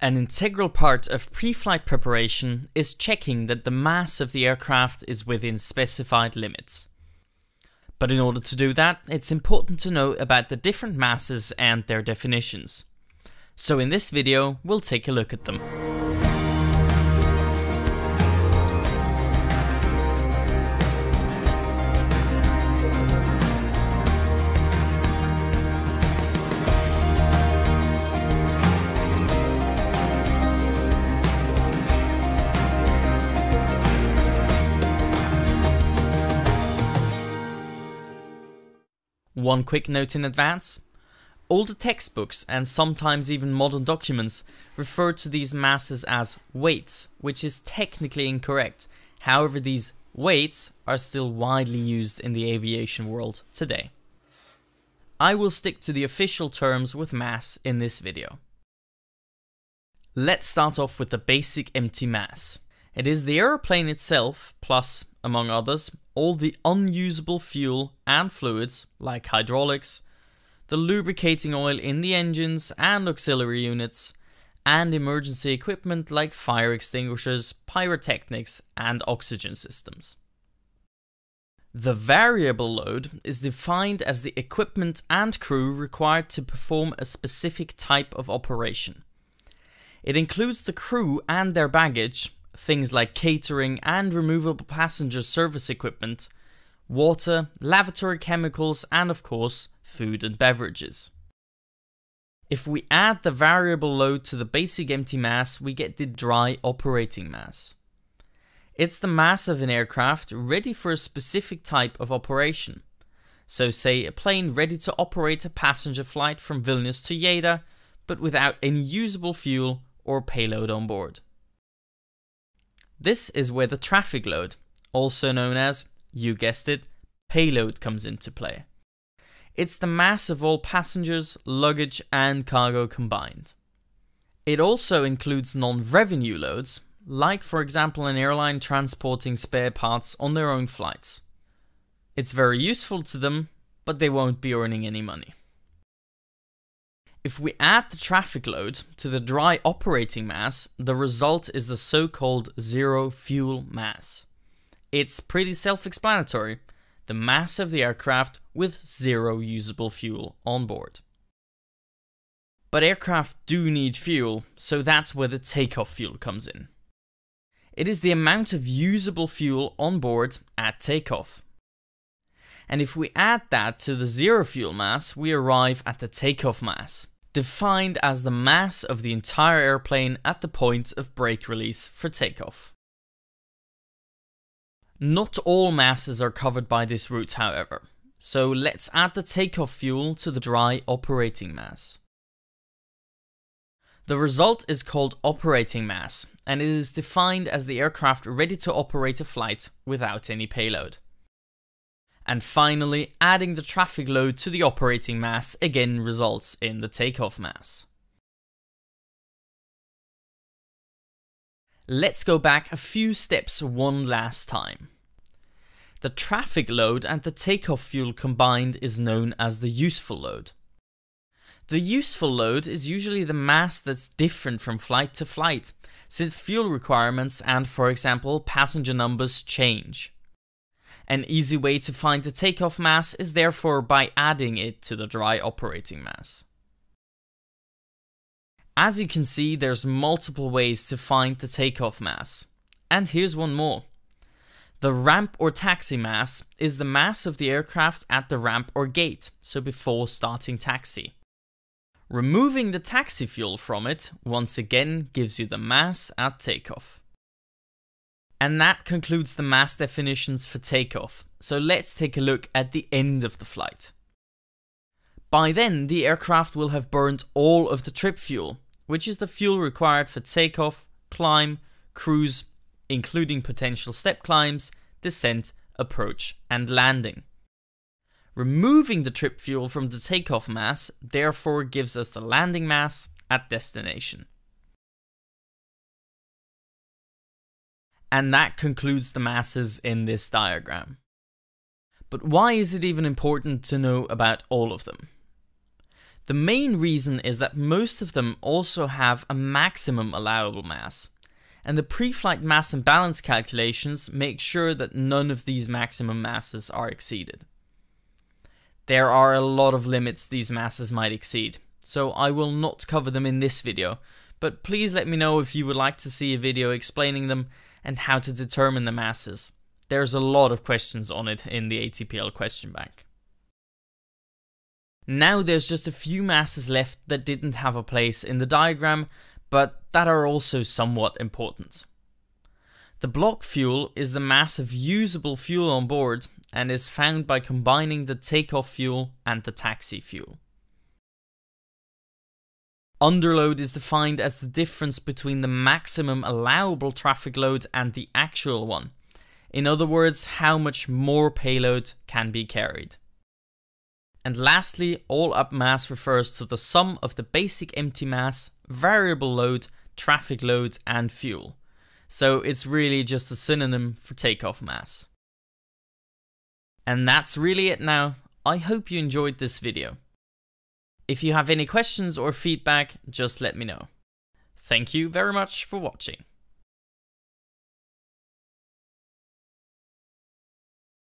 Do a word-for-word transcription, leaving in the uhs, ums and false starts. An integral part of pre-flight preparation is checking that the mass of the aircraft is within specified limits. But in order to do that, it's important to know about the different masses and their definitions. So in this video, we'll take a look at them. One quick note in advance. Older textbooks and sometimes even modern documents refer to these masses as weights, which is technically incorrect. However, these weights are still widely used in the aviation world today. I will stick to the official terms with mass in this video. Let's start off with the basic empty mass. It is the aeroplane itself plus, among others, all the unusable fuel and fluids, like hydraulics, the lubricating oil in the engines and auxiliary units, and emergency equipment like fire extinguishers, pyrotechnics, and oxygen systems. The variable load is defined as the equipment and crew required to perform a specific type of operation. It includes the crew and their baggage, things like catering and removable passenger service equipment, water, lavatory chemicals, and of course, food and beverages. If we add the variable load to the basic empty mass, we get the dry operating mass. It's the mass of an aircraft ready for a specific type of operation. So say a plane ready to operate a passenger flight from Vilnius to Jeddah, but without any usable fuel or payload on board. This is where the traffic load, also known as, you guessed it, payload, comes into play. It's the mass of all passengers, luggage and cargo combined. It also includes non-revenue loads, like for example an airline transporting spare parts on their own flights. It's very useful to them, but they won't be earning any money. If we add the traffic load to the dry operating mass, the result is the so-called zero fuel mass. It's pretty self-explanatory, the mass of the aircraft with zero usable fuel on board. But aircraft do need fuel, so that's where the takeoff fuel comes in. It is the amount of usable fuel on board at takeoff. And if we add that to the zero fuel mass, we arrive at the takeoff mass, defined as the mass of the entire airplane at the point of brake release for takeoff. Not all masses are covered by this route, however, so let's add the takeoff fuel to the dry operating mass. The result is called operating mass, and it is defined as the aircraft ready to operate a flight without any payload. And finally, adding the traffic load to the operating mass again results in the takeoff mass. Let's go back a few steps one last time. The traffic load and the takeoff fuel combined is known as the useful load. The useful load is usually the mass that's different from flight to flight, since fuel requirements and, for example, passenger numbers change. An easy way to find the takeoff mass is therefore by adding it to the dry operating mass. As you can see, there's multiple ways to find the takeoff mass. And here's one more. The ramp or taxi mass is the mass of the aircraft at the ramp or gate, so before starting taxi. Removing the taxi fuel from it once again gives you the mass at takeoff. And that concludes the mass definitions for takeoff, so let's take a look at the end of the flight. By then, the aircraft will have burned all of the trip fuel, which is the fuel required for takeoff, climb, cruise, including potential step climbs, descent, approach, and landing. Removing the trip fuel from the takeoff mass therefore gives us the landing mass at destination. And that concludes the masses in this diagram. But why is it even important to know about all of them? The main reason is that most of them also have a maximum allowable mass, and the pre-flight mass imbalance calculations make sure that none of these maximum masses are exceeded. There are a lot of limits these masses might exceed, so I will not cover them in this video, but please let me know if you would like to see a video explaining them and how to determine the masses. There's a lot of questions on it in the A T P L question bank. Now there's just a few masses left that didn't have a place in the diagram, but that are also somewhat important. The block fuel is the mass of usable fuel on board and is found by combining the takeoff fuel and the taxi fuel. Underload is defined as the difference between the maximum allowable traffic load and the actual one. In other words, how much more payload can be carried. And lastly, all up mass refers to the sum of the basic empty mass, variable load, traffic load and fuel. So it's really just a synonym for takeoff mass. And that's really it now. I hope you enjoyed this video. If you have any questions or feedback, just let me know. Thank you very much for watching.